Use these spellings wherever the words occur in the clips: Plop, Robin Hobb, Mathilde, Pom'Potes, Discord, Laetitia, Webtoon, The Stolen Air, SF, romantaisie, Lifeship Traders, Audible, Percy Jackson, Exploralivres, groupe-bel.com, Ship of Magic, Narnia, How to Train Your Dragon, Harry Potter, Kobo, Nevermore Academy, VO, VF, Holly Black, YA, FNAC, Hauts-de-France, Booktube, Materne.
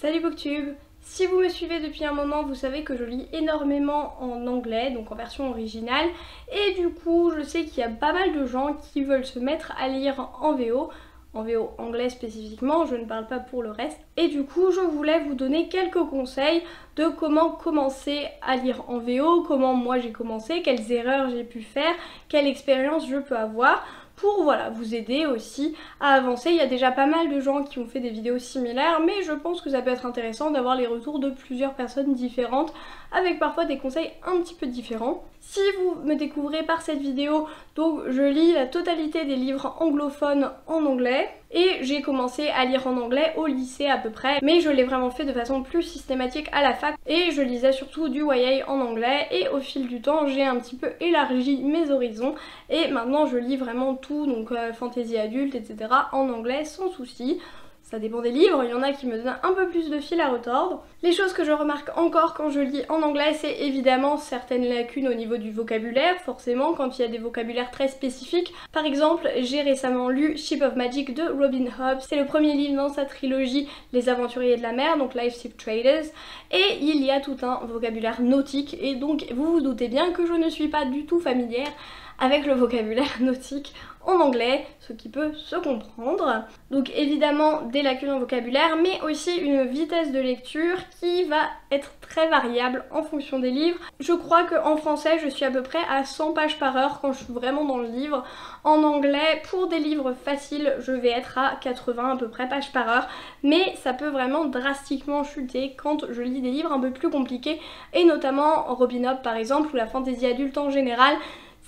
Salut Booktube! Si vous me suivez depuis un moment, vous savez que je lis énormément en anglais, donc en version originale, et du coup je sais qu'il y a pas mal de gens qui veulent se mettre à lire en VO anglais spécifiquement, je ne parle pas pour le reste, et du coup je voulais vous donner quelques conseils de comment commencer à lire en VO, comment moi j'ai commencé, quelles erreurs j'ai pu faire, quelle expérience je peux avoir, pour voilà, vous aider aussi à avancer. Il y a déjà pas mal de gens qui ont fait des vidéos similaires, mais je pense que ça peut être intéressant d'avoir les retours de plusieurs personnes différentes, avec parfois des conseils un petit peu différents. Si vous me découvrez par cette vidéo, donc je lis la totalité des livres anglophones en anglais, et j'ai commencé à lire en anglais au lycée à peu près, mais je l'ai vraiment fait de façon plus systématique à la fac, et je lisais surtout du YA en anglais, et au fil du temps j'ai un petit peu élargi mes horizons, et maintenant je lis vraiment tout, donc fantasy adulte, etc. en anglais sans souci. Ça dépend des livres, il y en a qui me donnent un peu plus de fil à retordre. Les choses que je remarque encore quand je lis en anglais, c'est évidemment certaines lacunes au niveau du vocabulaire, forcément quand il y a des vocabulaires très spécifiques. Par exemple, j'ai récemment lu Ship of Magic de Robin Hobb, c'est le premier livre dans sa trilogie Les Aventuriers de la Mer, donc Lifeship Traders, et il y a tout un vocabulaire nautique, et donc vous vous doutez bien que je ne suis pas du tout familière avec le vocabulaire nautique en anglais, ce qui peut se comprendre. Donc évidemment des lacunes en vocabulaire, mais aussi une vitesse de lecture qui va être très variable en fonction des livres. Je crois qu'en français je suis à peu près à 100 pages par heure quand je suis vraiment dans le livre. En anglais, pour des livres faciles, je vais être à 80 à peu près pages par heure, mais ça peut vraiment drastiquement chuter quand je lis des livres un peu plus compliqués, et notamment Robin Hobb par exemple, ou la fantasy adulte en général.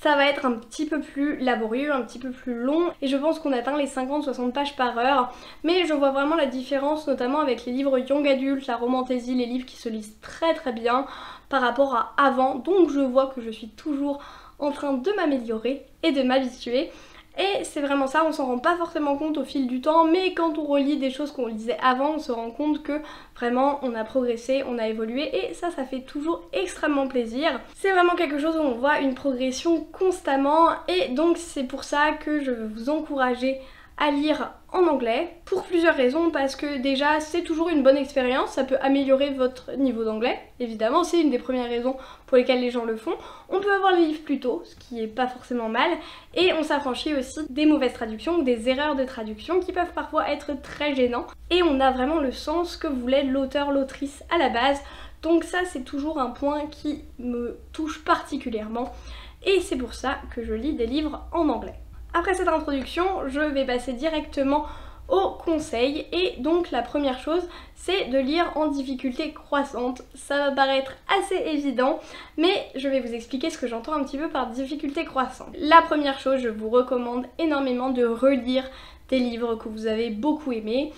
Ça va être un petit peu plus laborieux, un petit peu plus long, et je pense qu'on atteint les 50-60 pages par heure, mais je vois vraiment la différence notamment avec les livres young adult, la romantaisie, les livres qui se lisent très très bien par rapport à avant, donc je vois que je suis toujours en train de m'améliorer et de m'habituer. Et c'est vraiment ça, on s'en rend pas forcément compte au fil du temps, mais quand on relit des choses qu'on lisait avant, on se rend compte que vraiment on a progressé, on a évolué, et ça, ça fait toujours extrêmement plaisir. C'est vraiment quelque chose où on voit une progression constamment, et donc c'est pour ça que je veux vous encourager à lire en anglais, pour plusieurs raisons, parce que déjà c'est toujours une bonne expérience, ça peut améliorer votre niveau d'anglais, évidemment c'est une des premières raisons pour lesquelles les gens le font. On peut avoir les livres plus tôt, ce qui est pas forcément mal, et on s'affranchit aussi des mauvaises traductions ou des erreurs de traduction qui peuvent parfois être très gênants, et on a vraiment le sens que voulait l'auteur, l'autrice à la base, donc ça c'est toujours un point qui me touche particulièrement, et c'est pour ça que je lis des livres en anglais. Après cette introduction, je vais passer directement aux conseils, et donc la première chose c'est de lire en difficulté croissante. Ça va paraître assez évident, mais je vais vous expliquer ce que j'entends un petit peu par difficulté croissante. La première chose, je vous recommande énormément de relire des livres que vous avez beaucoup aimés.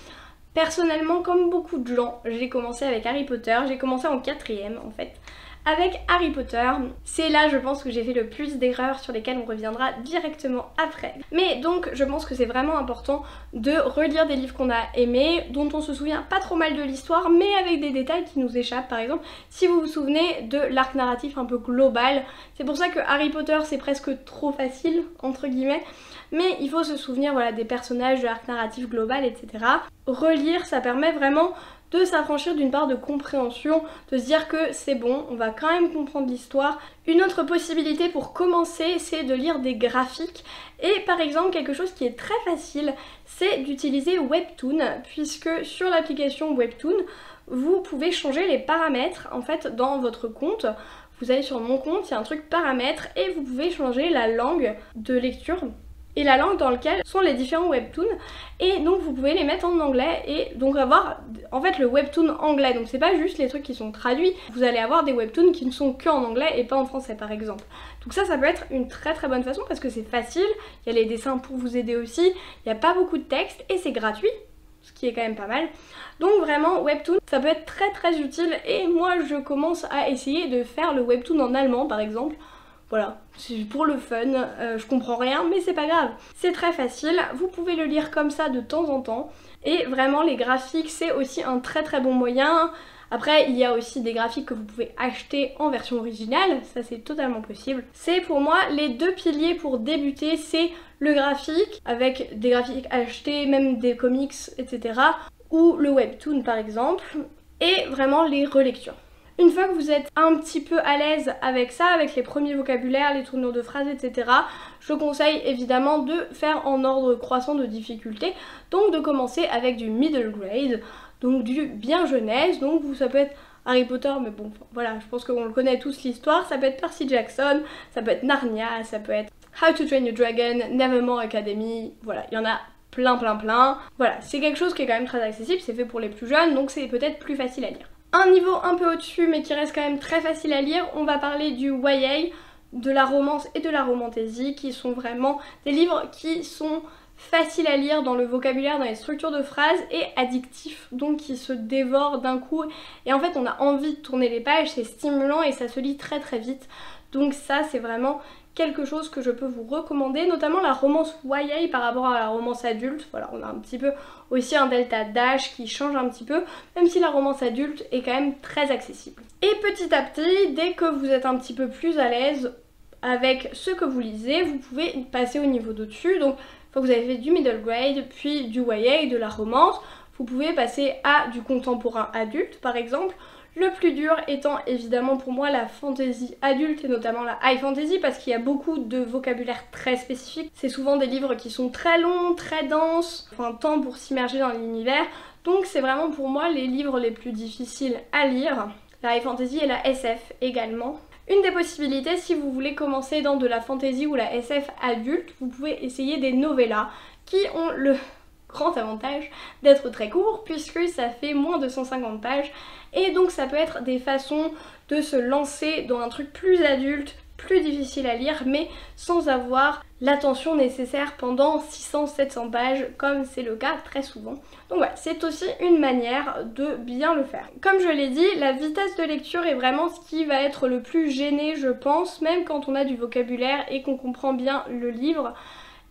Personnellement, comme beaucoup de gens, j'ai commencé avec Harry Potter, j'ai commencé en 4ème en fait. Avec Harry Potter, c'est là je pense que j'ai fait le plus d'erreurs sur lesquelles on reviendra directement après. Mais donc je pense que c'est vraiment important de relire des livres qu'on a aimés, dont on se souvient pas trop mal de l'histoire, mais avec des détails qui nous échappent. Par exemple, si vous vous souvenez de l'arc narratif un peu global, c'est pour ça que Harry Potter c'est presque trop facile, entre guillemets, mais il faut se souvenir voilà, des personnages, de l'arc narratif global, etc. Relire, ça permet vraiment de s'affranchir d'une part de compréhension, de se dire que c'est bon, on va quand même comprendre l'histoire. Une autre possibilité pour commencer, c'est de lire des graphiques, et par exemple quelque chose qui est très facile, c'est d'utiliser Webtoon, puisque sur l'application Webtoon, vous pouvez changer les paramètres en fait dans votre compte. Vous allez sur mon compte, il y a un truc paramètres, et vous pouvez changer la langue de lecture et la langue dans laquelle sont les différents webtoons, et donc vous pouvez les mettre en anglais et donc avoir en fait le webtoon anglais, donc c'est pas juste les trucs qui sont traduits, vous allez avoir des webtoons qui ne sont que en anglais et pas en français par exemple. Donc ça, ça peut être une très très bonne façon parce que c'est facile, il y a les dessins pour vous aider aussi, il n'y a pas beaucoup de texte et c'est gratuit, ce qui est quand même pas mal. Donc vraiment Webtoon, ça peut être très très utile, et moi je commence à essayer de faire le webtoon en allemand par exemple. Voilà, c'est pour le fun, je comprends rien mais c'est pas grave. C'est très facile, vous pouvez le lire comme ça de temps en temps, et vraiment les graphiques c'est aussi un très très bon moyen. Après il y a aussi des graphiques que vous pouvez acheter en version originale, ça c'est totalement possible. C'est pour moi les deux piliers pour débuter, c'est le graphique, avec des graphiques achetés, même des comics, etc. ou le webtoon par exemple, et vraiment les relectures. Une fois que vous êtes un petit peu à l'aise avec ça, avec les premiers vocabulaires, les tournures de phrases, etc., je conseille évidemment de faire en ordre croissant de difficulté, donc de commencer avec du middle grade, donc du bien jeunesse, donc ça peut être Harry Potter, mais bon, voilà, je pense qu'on le connaît tous l'histoire, ça peut être Percy Jackson, ça peut être Narnia, ça peut être How to Train Your Dragon, Nevermore Academy, voilà, il y en a plein. Voilà, c'est quelque chose qui est quand même très accessible, c'est fait pour les plus jeunes, donc c'est peut-être plus facile à lire. Un niveau un peu au-dessus, mais qui reste quand même très facile à lire, on va parler du YA, de la romance et de la romantaisie, qui sont vraiment des livres qui sont faciles à lire dans le vocabulaire, dans les structures de phrases, et addictifs, donc qui se dévorent d'un coup, et en fait on a envie de tourner les pages, c'est stimulant et ça se lit très très vite, donc ça c'est vraiment quelque chose que je peux vous recommander, notamment la romance YA par rapport à la romance adulte. Voilà, on a un petit peu aussi un delta d'âge qui change un petit peu, même si la romance adulte est quand même très accessible. Et petit à petit, dès que vous êtes un petit peu plus à l'aise avec ce que vous lisez, vous pouvez passer au niveau d'au-dessus. Donc, une fois que vous avez fait du middle grade, puis du YA et de la romance, vous pouvez passer à du contemporain adulte par exemple. Le plus dur étant évidemment pour moi la fantasy adulte et notamment la high fantasy parce qu'il y a beaucoup de vocabulaire très spécifique. C'est souvent des livres qui sont très longs, très denses, enfin temps pour s'immerger dans l'univers. Donc c'est vraiment pour moi les livres les plus difficiles à lire. La high fantasy et la SF également. Une des possibilités, si vous voulez commencer dans de la fantasy ou la SF adulte, vous pouvez essayer des novellas qui ont le grand avantage d'être très court puisque ça fait moins de 150 pages et donc ça peut être des façons de se lancer dans un truc plus adulte, plus difficile à lire mais sans avoir l'attention nécessaire pendant 600-700 pages comme c'est le cas très souvent. Donc voilà, c'est aussi une manière de bien le faire. Comme je l'ai dit, la vitesse de lecture est vraiment ce qui va être le plus gêné je pense, même quand on a du vocabulaire et qu'on comprend bien le livre.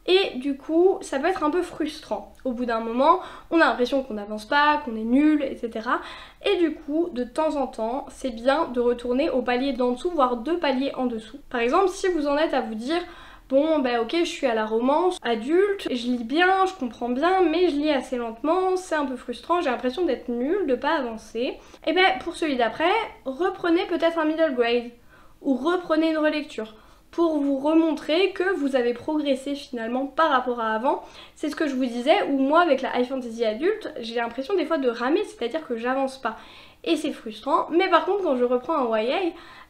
Et du coup, ça peut être un peu frustrant. Au bout d'un moment, on a l'impression qu'on n'avance pas, qu'on est nul, etc. Et du coup, de temps en temps, c'est bien de retourner au palier d'en dessous, voire deux paliers en dessous. Par exemple, si vous en êtes à vous dire « Bon, bah ok, je suis à la romance adulte, je lis bien, je comprends bien, mais je lis assez lentement, c'est un peu frustrant, j'ai l'impression d'être nul, de pas avancer. » Et bien, pour celui d'après, reprenez peut-être un middle grade ou reprenez une relecture, pour vous remontrer que vous avez progressé finalement par rapport à avant. C'est ce que je vous disais, où moi avec la high fantasy adulte, j'ai l'impression des fois de ramer, c'est-à-dire que j'avance pas. Et c'est frustrant, mais par contre quand je reprends un YA,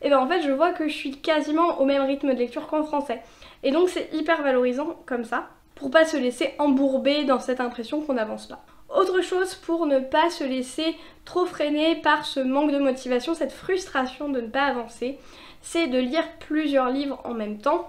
et ben en fait je vois que je suis quasiment au même rythme de lecture qu'en français. Et donc c'est hyper valorisant comme ça, pour pas se laisser embourber dans cette impression qu'on n'avance pas. Autre chose pour ne pas se laisser trop freiner par ce manque de motivation, cette frustration de ne pas avancer, c'est de lire plusieurs livres en même temps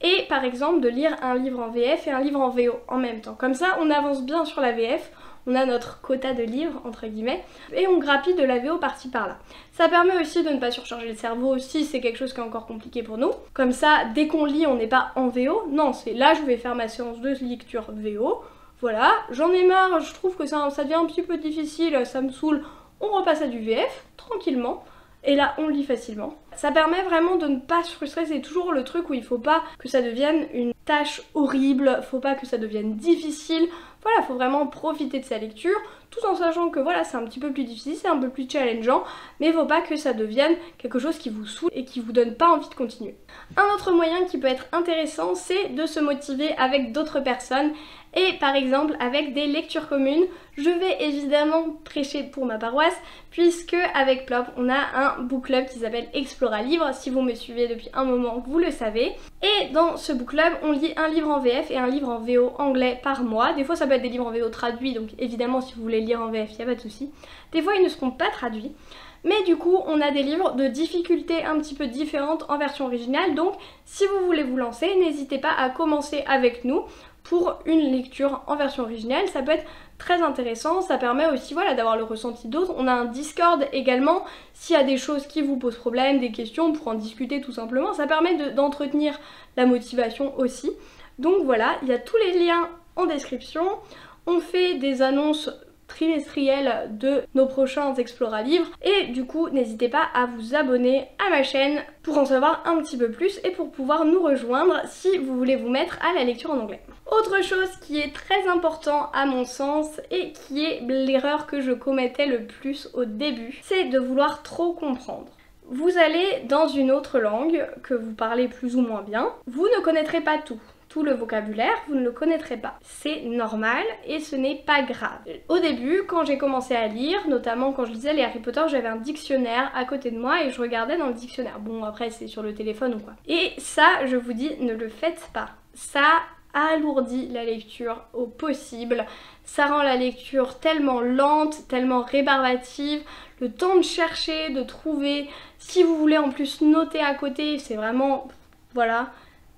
et par exemple de lire un livre en VF et un livre en VO en même temps. Comme ça on avance bien sur la VF, on a notre quota de livres entre guillemets et on grappille de la VO par-ci par-là. Ça permet aussi de ne pas surcharger le cerveau si c'est quelque chose qui est encore compliqué pour nous. Comme ça dès qu'on lit on n'est pas en VO, non c'est là je vais faire ma séance de lecture VO. Voilà, j'en ai marre, je trouve que ça devient un petit peu difficile, ça me saoule, on repasse à du VF, tranquillement, et là on lit facilement. Ça permet vraiment de ne pas se frustrer, c'est toujours le truc où il faut pas que ça devienne une tâche horrible, faut pas que ça devienne difficile, voilà, faut vraiment profiter de sa lecture, tout en sachant que voilà, c'est un petit peu plus difficile, c'est un peu plus challengeant, mais faut pas que ça devienne quelque chose qui vous saoule et qui vous donne pas envie de continuer. Un autre moyen qui peut être intéressant, c'est de se motiver avec d'autres personnes, et par exemple avec des lectures communes. Je vais évidemment prêcher pour ma paroisse puisque avec Plop on a un book club qui s'appelle Exploralivres. Si vous me suivez depuis un moment vous le savez. Et dans ce book club on lit un livre en VF et un livre en VO anglais par mois. Des fois ça peut être des livres en VO traduits donc évidemment si vous voulez lire en VF il n'y a pas de souci. Des fois ils ne seront pas traduits. Mais du coup, on a des livres de difficultés un petit peu différentes en version originale. Donc, si vous voulez vous lancer, n'hésitez pas à commencer avec nous pour une lecture en version originale. Ça peut être très intéressant. Ça permet aussi voilà, d'avoir le ressenti d'autres. On a un Discord également. S'il y a des choses qui vous posent problème, des questions, pour en discuter tout simplement. Ça permet d'entretenir la motivation aussi. Donc voilà, il y a tous les liens en description. On fait des annonces trimestriel de nos prochains Exploralivres. Et du coup, n'hésitez pas à vous abonner à ma chaîne pour en savoir un petit peu plus et pour pouvoir nous rejoindre si vous voulez vous mettre à la lecture en anglais. Autre chose qui est très important à mon sens et qui est l'erreur que je commettais le plus au début, c'est de vouloir trop comprendre. Vous allez dans une autre langue que vous parlez plus ou moins bien, vous ne connaîtrez pas tout le vocabulaire, vous ne le connaîtrez pas. C'est normal et ce n'est pas grave. Au début, quand j'ai commencé à lire, notamment quand je lisais les Harry Potter, j'avais un dictionnaire à côté de moi et je regardais dans le dictionnaire. Bon, après c'est sur le téléphone ou quoi. Et ça, je vous dis, ne le faites pas. Ça alourdit la lecture au possible, ça rend la lecture tellement lente, tellement rébarbative, le temps de chercher, de trouver, si vous voulez en plus noter à côté, c'est vraiment, voilà,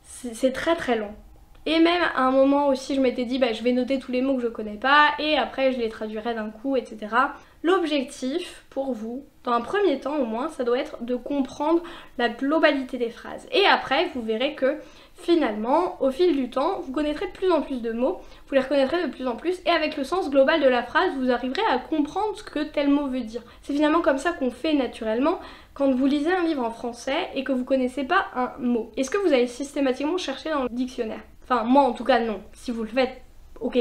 c'est très très long. Et même à un moment aussi je m'étais dit, bah, je vais noter tous les mots que je connais pas et après je les traduirai d'un coup, etc. L'objectif pour vous, dans un premier temps au moins, ça doit être de comprendre la globalité des phrases. Et après vous verrez que finalement, au fil du temps, vous connaîtrez de plus en plus de mots, vous les reconnaîtrez de plus en plus et avec le sens global de la phrase, vous arriverez à comprendre ce que tel mot veut dire. C'est finalement comme ça qu'on fait naturellement quand vous lisez un livre en français et que vous connaissez pas un mot. Est-ce que vous allez systématiquement chercher dans le dictionnaire? Enfin, moi en tout cas non. Si vous le faites, ok.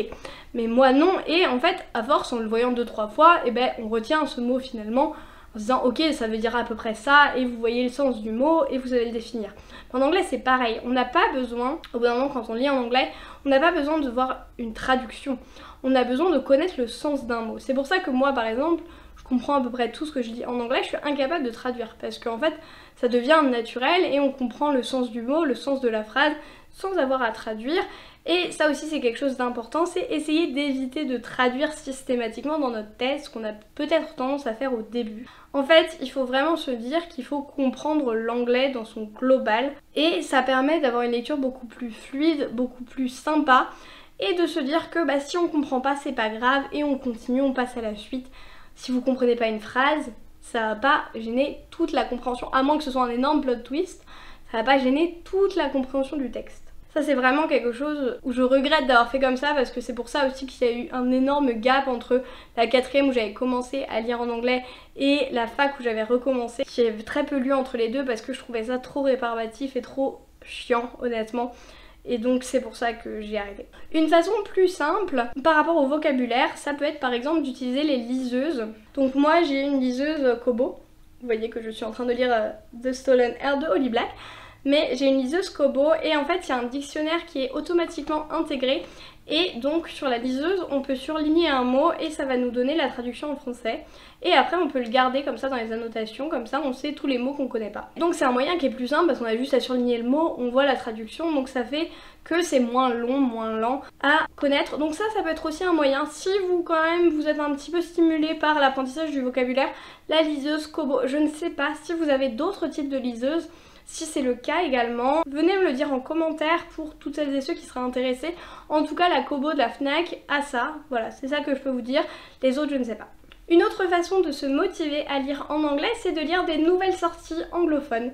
Mais moi non, et en fait, à force, en le voyant 2-3 fois, eh ben, on retient ce mot finalement en se disant ok, ça veut dire à peu près ça, et vous voyez le sens du mot et vous allez le définir. En anglais c'est pareil, on n'a pas besoin, au bout d'un moment quand on lit en anglais, on n'a pas besoin de voir une traduction, on a besoin de connaître le sens d'un mot. C'est pour ça que moi par exemple, je comprends à peu près tout ce que je lis en anglais, je suis incapable de traduire, parce qu'en fait ça devient naturel et on comprend le sens du mot, le sens de la phrase, sans avoir à traduire. Et ça aussi c'est quelque chose d'important, c'est essayer d'éviter de traduire systématiquement dans notre tête, ce qu'on a peut-être tendance à faire au début. En fait, il faut vraiment se dire qu'il faut comprendre l'anglais dans son global et ça permet d'avoir une lecture beaucoup plus fluide, beaucoup plus sympa et de se dire que bah, si on comprend pas, c'est pas grave et on continue, on passe à la suite. Si vous comprenez pas une phrase, ça va pas gêner toute la compréhension, à moins que ce soit un énorme plot twist, ça va pas gêner toute la compréhension du texte. Ça c'est vraiment quelque chose où je regrette d'avoir fait comme ça, parce que c'est pour ça aussi qu'il y a eu un énorme gap entre la quatrième où j'avais commencé à lire en anglais et la fac où j'avais recommencé. J'ai très peu lu entre les deux parce que je trouvais ça trop rébarbatif et trop chiant honnêtement. Et donc c'est pour ça que j'ai arrêté. Une façon plus simple par rapport au vocabulaire, ça peut être par exemple d'utiliser les liseuses. Donc moi j'ai une liseuse Kobo. Vous voyez que je suis en train de lire The Stolen Air de Holly Black. Mais j'ai une liseuse Kobo et en fait il y a un dictionnaire qui est automatiquement intégré et donc sur la liseuse on peut surligner un mot et ça va nous donner la traduction en français et après on peut le garder comme ça dans les annotations, comme ça on sait tous les mots qu'on connaît pas. Donc c'est un moyen qui est plus simple parce qu'on a juste à surligner le mot, on voit la traduction, donc ça fait que c'est moins long, moins lent à connaître. Donc ça peut être aussi un moyen, si vous quand même vous êtes un petit peu stimulé par l'apprentissage du vocabulaire, la liseuse Kobo. Je ne sais pas si vous avez d'autres types de liseuses. Si c'est le cas également, venez me le dire en commentaire pour toutes celles et ceux qui seraient intéressés. En tout cas, la Kobo de la FNAC a ça. Voilà, c'est ça que je peux vous dire. Les autres, je ne sais pas. Une autre façon de se motiver à lire en anglais, c'est de lire des nouvelles sorties anglophones.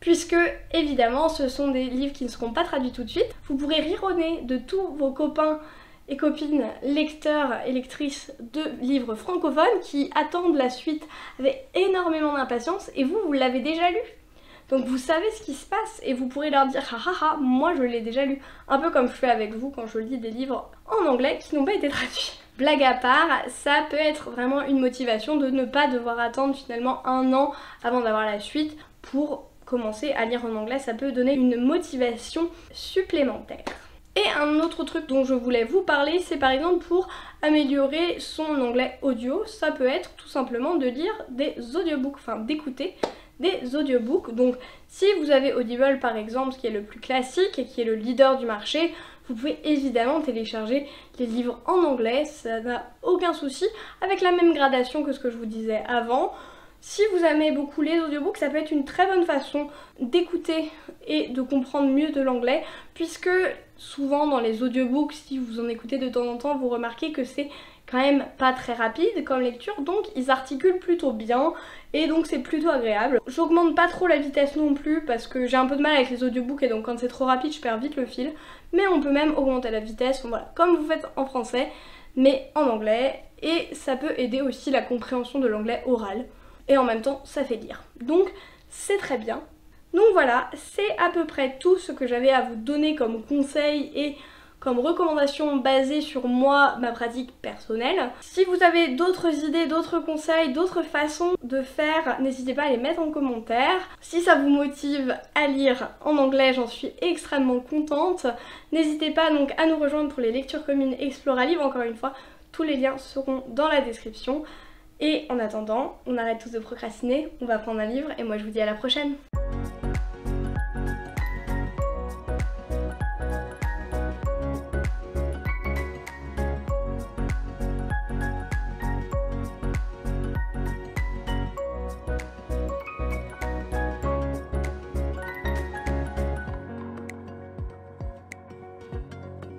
Puisque, évidemment, ce sont des livres qui ne seront pas traduits tout de suite. Vous pourrez rironner de tous vos copains et copines lecteurs et lectrices de livres francophones qui attendent la suite avec énormément d'impatience et vous, vous l'avez déjà lu. Donc vous savez ce qui se passe et vous pourrez leur dire « Ah ah ah, moi je l'ai déjà lu ». Un peu comme je fais avec vous quand je lis des livres en anglais qui n'ont pas été traduits. Blague à part, ça peut être vraiment une motivation de ne pas devoir attendre finalement 1 an avant d'avoir la suite pour commencer à lire en anglais. Ça peut donner une motivation supplémentaire. Et un autre truc dont je voulais vous parler, c'est par exemple pour améliorer son anglais audio, ça peut être tout simplement de lire des audiobooks, enfin d'écouter des audiobooks. Donc si vous avez Audible par exemple, qui est le plus classique et qui est le leader du marché, vous pouvez évidemment télécharger les livres en anglais, ça n'a aucun souci, avec la même gradation que ce que je vous disais avant. Si vous aimez beaucoup les audiobooks, ça peut être une très bonne façon d'écouter et de comprendre mieux de l'anglais, puisque souvent dans les audiobooks, si vous en écoutez de temps en temps, vous remarquez que c'est quand même pas très rapide comme lecture, donc ils articulent plutôt bien et donc c'est plutôt agréable. J'augmente pas trop la vitesse non plus parce que j'ai un peu de mal avec les audiobooks et donc quand c'est trop rapide je perds vite le fil, mais on peut même augmenter la vitesse, voilà, comme vous faites en français mais en anglais. et ça peut aider aussi la compréhension de l'anglais oral, et en même temps ça fait lire. Donc c'est très bien. Donc voilà, c'est à peu près tout ce que j'avais à vous donner comme conseil et comme recommandation basée sur moi, ma pratique personnelle. Si vous avez d'autres idées, d'autres conseils, d'autres façons de faire, n'hésitez pas à les mettre en commentaire. Si ça vous motive à lire en anglais, j'en suis extrêmement contente. N'hésitez pas donc à nous rejoindre pour les lectures communes Exploralivres. Encore une fois, tous les liens seront dans la description. Et en attendant, on arrête tous de procrastiner, on va prendre un livre et moi je vous dis à la prochaine.